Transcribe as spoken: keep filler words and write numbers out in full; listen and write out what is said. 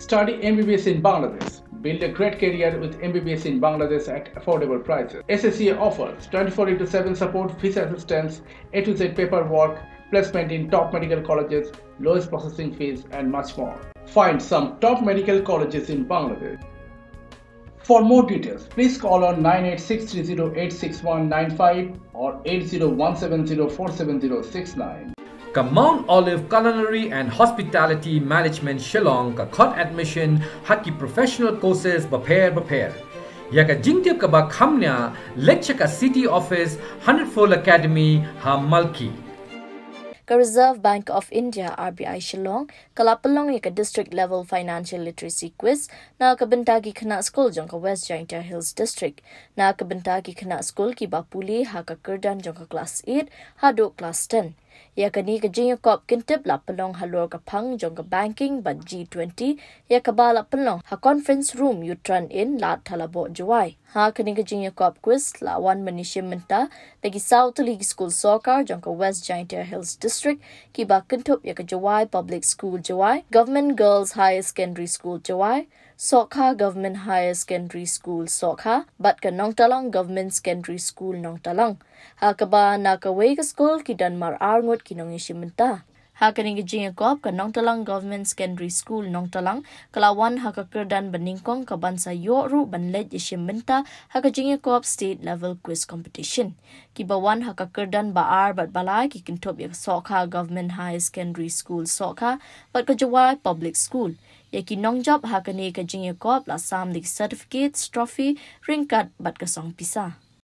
Study M B B S in Bangladesh. Build a great career with M B B S in Bangladesh at affordable prices. S S C A offers twenty-four into seven support, visa assistance, A to Z paperwork, placement in top medical colleges, lowest processing fees, and much more. Find some top medical colleges in Bangladesh. For more details, please call on nine eight six three zero eight six one nine five or eight zero one seven zero four seven zero six nine. Kamaun Olive Culinary and Hospitality Management Shillong ka khot admission haki professional courses prepare prepare. Yaka Jaintia ka ba khamnya lecture ka city office one hundred four academy ha Malki. Ka Reserve Bank of India R B I Shillong kalapalong yaka district level financial literacy quiz na ka bentagi khana school jong ka West Jaintia Hills district na ka bentagi khana school ki ba puli ha ka kerdan jong ka class eight ha do class ten. Yakani kajing yakop kintip la pelong halor kapang jong ka banking but G twenty yakaba la pelong ha conference room you turn in la talabo jawai ha kani kajing yakop quiz la one manishim menta lagi south league school soccer jong ka West Jaintia Hills district ki ba kintip yak jawai public school jawai government girls higher secondary school jawai Sokha Government Higher Secondary School Sokha, but ka Nongtalang Government Secondary School Nongtalang. Hakaba nakaway ka school ki Danmar Arngot ki nongishiminta. Hakaning jingakop ka Nongtalang Government Secondary School Nongtalang, kalawan hakakerdan baningkong ka bansa yoru banlet yishiminta hakajingakop state level quiz competition. Kibawan hakakerdan baar bat balai ki kintop yak Sokha Government Higher Secondary School Sokha, but ka Jawai Public School. Yaki nongjab hakane ka jingakop la samlik certificates, trophy, ring card bat kasong pisa.